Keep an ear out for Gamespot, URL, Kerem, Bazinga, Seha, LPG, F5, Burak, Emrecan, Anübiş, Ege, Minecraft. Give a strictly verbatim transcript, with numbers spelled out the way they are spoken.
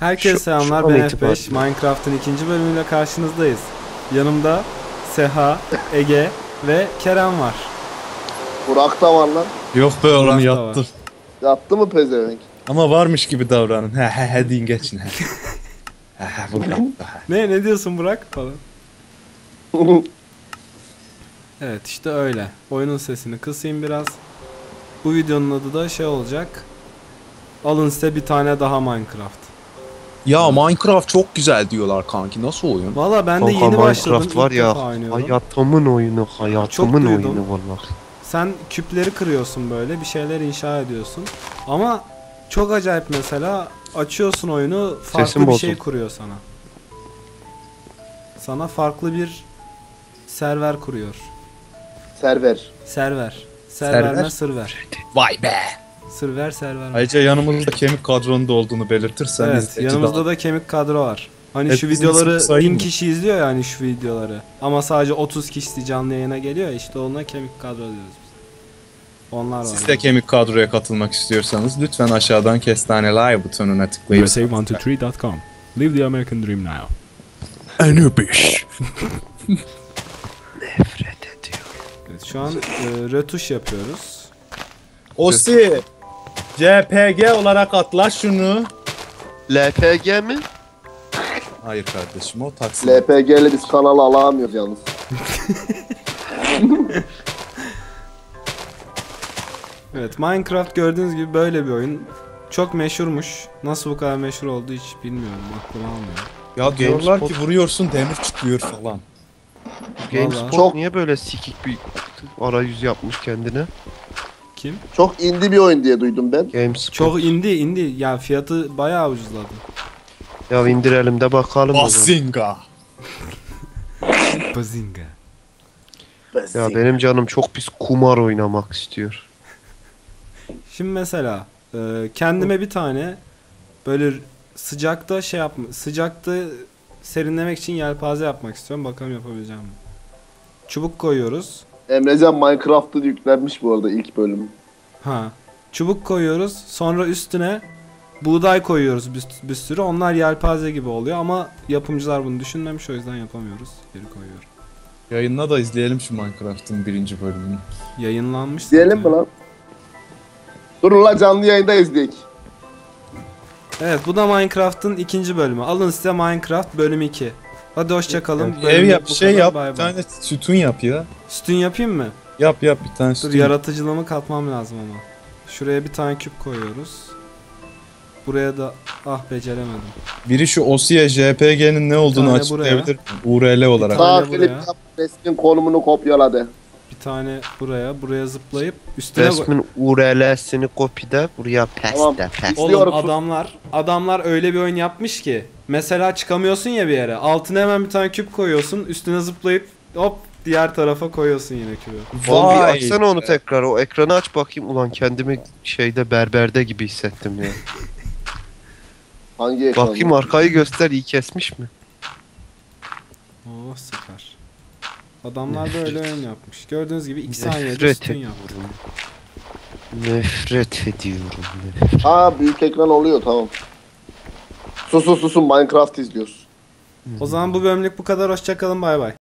Herkese şu, selamlar, şu ben F beş. Minecraft'ın ikinci bölümüyle karşınızdayız. Yanımda Seha, Ege ve Kerem var. Burak da var lan. Yok be oğlum, yattı. Yattı mı pezevenk? Ama varmış gibi davranın. He he he deyin, geçin he. He he Burak. Ne ne diyorsun Burak falan. Evet işte öyle. Oyunun sesini kısayım biraz. Bu videonun adı da şey olacak. Alın size bir tane daha Minecraft. Ya Minecraft çok güzel diyorlar kanki, nasıl oyun? Valla ben de yeni Minecraft başladım. Minecraft var ya, hayatımın oyunu, hayatımın oyunu vallahi. Sen küpleri kırıyorsun, böyle bir şeyler inşa ediyorsun. Ama çok acayip, mesela açıyorsun oyunu, farklı Sesim bir bozuldu. şey kuruyor sana. Sana farklı bir server kuruyor. Server. Server. Serverme server. Vay be. Sırver server. Ayrıca yanımızda kemik kadronun da olduğunu belirtirsen. Evet, yanımızda daha... da kemik kadro var. Hani evet, şu videoları bin kişi izliyor yani şu videoları. Ama sadece otuz kişi canlı yayına geliyor, işte ona kemik kadro diyoruz biz. Onlar var. Siz de yani kemik kadroya katılmak istiyorsanız lütfen aşağıdan kestane like butonuna tıklayın. U S A one two three dot com. Live the American Dream now. Anübiş. Nefret ediyorum. Evet, şu an e, rötuş yapıyoruz. Osi. C P G olarak atla şunu. L P G mi? Hayır kardeşim, o taksi. L P G'li biz kanalı alamıyoruz yalnız. Evet, Minecraft gördüğünüz gibi böyle bir oyun. Çok meşhurmuş. Nasıl bu kadar meşhur oldu hiç bilmiyorum. Aklım almıyor. Ya Gamespot... diyorlar ki vuruyorsun demir çıkıyor falan. Gamespot çok... niye böyle sikik bir arayüz yapmış kendine? Kim? Çok indi bir oyun diye duydum ben. Gamespot. Çok indi indi. Ya fiyatı bayağı ucuzladı. Ya indirelim de bakalım. Bazinga. Bazinga. Bazinga. Ya benim canım çok pis kumar oynamak istiyor. Şimdi mesela kendime bir tane böyle sıcakta şey yapma, sıcakta serinlemek için yelpaze yapmak istiyorum. Bakalım yapabileceğim mi? Çubuk koyuyoruz. Emrecan Minecraft'ı yüklenmiş bu arada ilk bölüm. Ha. Çubuk koyuyoruz, sonra üstüne buğday koyuyoruz bir, bir sürü. Onlar yelpaze gibi oluyor ama yapımcılar bunu düşünmemiş, o yüzden yapamıyoruz. Geri koyuyorum. Yayınla da izleyelim şu Minecraft'ın birinci bölümünü. Yayınlanmış. Diyelim mi lan? Durun la, canlı yayında izleyelim. Evet, bu da Minecraft'ın ikinci bölümü. Alın size Minecraft bölüm iki. Hadi hoşçakalın. Ev Bölüm yap, şey yap, bay bay. Bir tane sütun yap ya. Sütun yapayım mı? Yap yap bir tane sütun. Dur, yaratıcılığımı katmam lazım ama. Şuraya bir tane küp koyuyoruz. Buraya da, ah beceremedim. Biri şu Osya J P G'nin ne olduğunu açıklayabilir. U R L olarak. Sağ klip yap, resmin konumunu kopyaladı. Bir tane buraya, buraya zıplayıp üstüne... Resmin U R L'sini kopyada, buraya peste, tamam. peste. Oğlum adamlar, adamlar öyle bir oyun yapmış ki. Mesela çıkamıyorsun ya bir yere, altına hemen bir tane küp koyuyorsun, üstüne zıplayıp hop diğer tarafa koyuyorsun yine küpü. Oğlum bir açsana onu tekrar, o ekranı aç bakayım. Ulan kendimi şeyde berberde gibi hissettim ya. Hangi ekran? Bakayım, arkayı göster, iyi kesmiş mi? Oh süper. Adamlar da öyle oyun yapmış. Gördüğünüz gibi iki saniyede sütun yaptım. Nefret ediyorum. Nefret. Aa, büyük ekran oluyor, tamam. Susun susun, Minecraft izliyoruz. O zaman bu bölümlük bu kadar, hoşçakalın, bay bay.